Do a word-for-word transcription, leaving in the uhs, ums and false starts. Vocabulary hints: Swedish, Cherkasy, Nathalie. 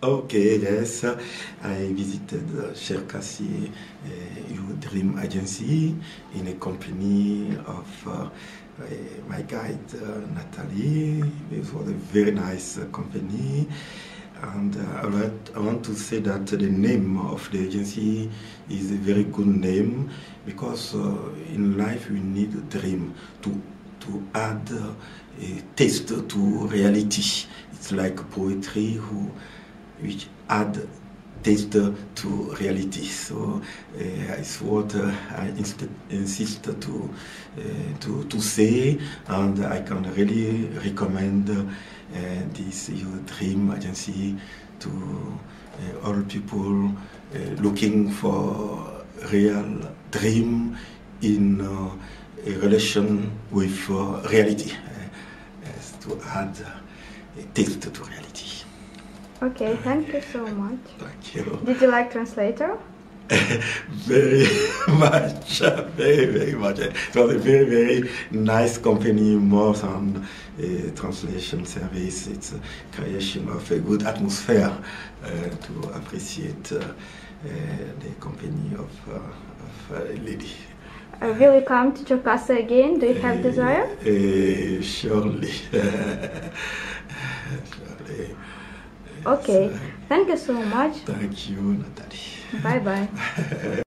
Okay, yes, I visited Cherkasy, uh, your dream agency, in a company of uh, uh, my guide uh, Nathalie. It was a very nice uh, company, and uh, I want to say that the name of the agency is a very good name, because uh, in life we need a dream to to add uh, a taste to reality. It's like poetry who. which add taste to reality. So uh, it's what uh, I insist to, uh, to, to say, and I can really recommend uh, this your dream agency to uh, all people uh, looking for real dream in uh, a relation with uh, reality, uh, as to add uh, taste to reality. Okay, thank you so much. Thank you. Did you like translator? Very much, very, very much. It was a very, very nice company, more than a translation service. It's a creation of a good atmosphere uh, to appreciate uh, uh, the company of, uh, of a lady. Uh, will you come to Cherkasy again? Do you have uh, desire? Uh, surely. Surely. Okay, thank you so much. Thank you, Nathalie. Bye bye.